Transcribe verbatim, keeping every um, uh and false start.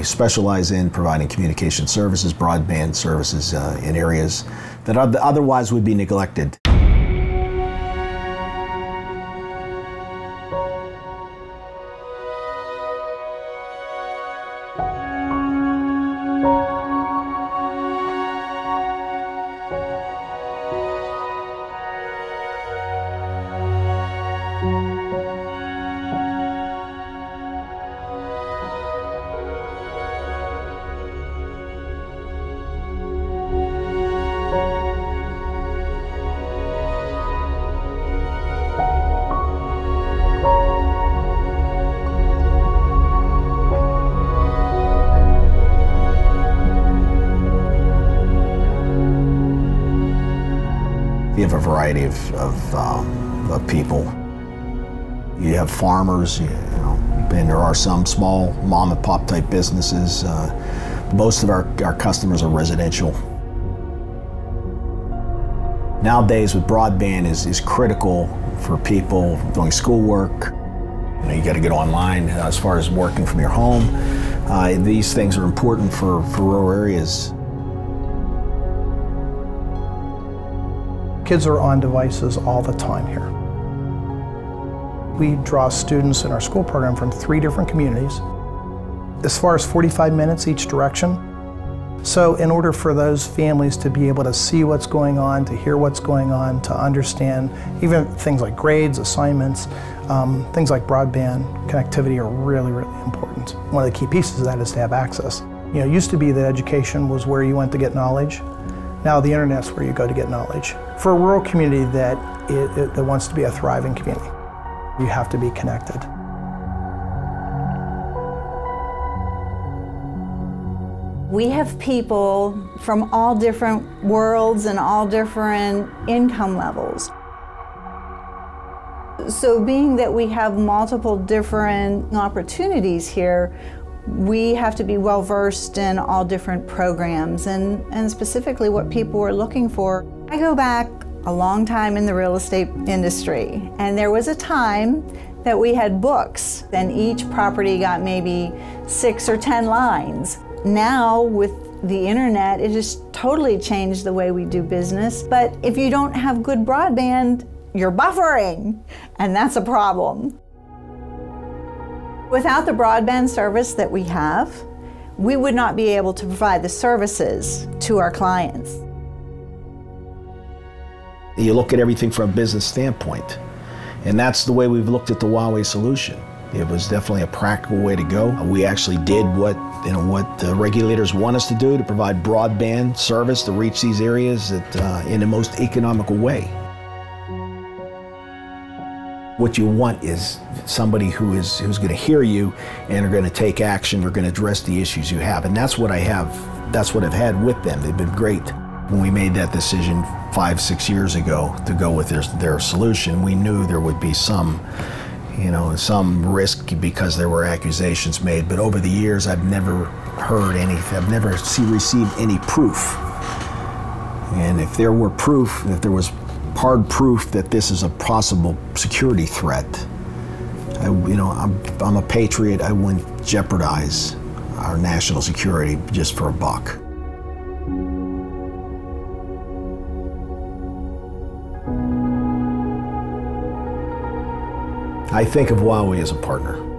We specialize in providing communication services, broadband services uh, in areas that otherwise would be neglected. You have a variety of, of, um, of people. You have farmers, you know, and there are some small mom and pop type businesses. Uh, most of our, our customers are residential. Nowadays with broadband is, is critical for people doing schoolwork. You know, you gotta get online uh, as far as working from your home. Uh, these things are important for, for rural areas. Kids are on devices all the time here. We draw students in our school program from three different communities, as far as forty-five minutes each direction. So in order for those families to be able to see what's going on, to hear what's going on, to understand even things like grades, assignments, um, things like broadband connectivity are really, really important. One of the key pieces of that is to have access. You know, it used to be that education was where you went to get knowledge. Now the internet's where you go to get knowledge. For a rural community that, it, it, that wants to be a thriving community, you have to be connected. We have people from all different worlds and all different income levels. So being that we have multiple different opportunities here, we have to be well versed in all different programs and, and specifically what people are looking for. I go back a long time in the real estate industry, and there was a time that we had books and each property got maybe six or ten lines. Now with the internet, it has totally changed the way we do business. But if you don't have good broadband, you're buffering, and that's a problem. Without the broadband service that we have, we would not be able to provide the services to our clients. You look at everything from a business standpoint, and that's the way we've looked at the Huawei solution. It was definitely a practical way to go. We actually did what, you know, what the regulators want us to do to provide broadband service to reach these areas that, uh, in the most economical way. What you want is somebody who is who's going to hear you and are going to take action, are going to address the issues you have. And that's what I have, that's what I've had with them. They've been great. When we made that decision five, six years ago to go with their, their solution, we knew there would be some, you know, some risk because there were accusations made. But over the years, I've never heard anything, I've never see, received any proof. And if there were proof, if there was hard proof that this is a possible security threat, I, you know, I'm, I'm a patriot. I wouldn't jeopardize our national security just for a buck. I think of Huawei as a partner.